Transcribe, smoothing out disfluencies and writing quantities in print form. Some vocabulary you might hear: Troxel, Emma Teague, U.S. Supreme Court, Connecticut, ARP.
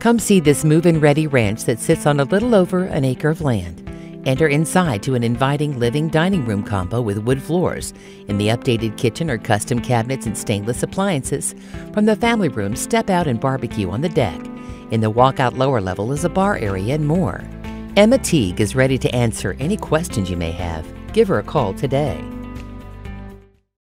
Come see this move-in ready ranch that sits on a little over an acre of land. Enter inside to an inviting living dining room combo with wood floors. In the updated kitchen are custom cabinets and stainless appliances. From the family room, step out and barbecue on the deck. In the walkout lower level is a bar area and more. Emma Teague is ready to answer any questions you may have. Give her a call today.